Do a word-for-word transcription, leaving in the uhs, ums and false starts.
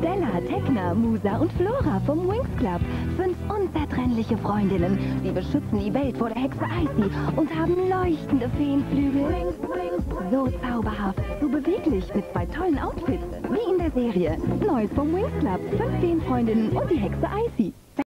Della, Tecna, Musa und Flora vom Winx Club. Fünf unzertrennliche Freundinnen. Sie beschützen die Welt vor der Hexe Icy und haben leuchtende Feenflügel. So zauberhaft, so beweglich mit zwei tollen Outfits. Wie in der Serie. Neues vom Winx Club. Fünf Feenfreundinnen und die Hexe Icy.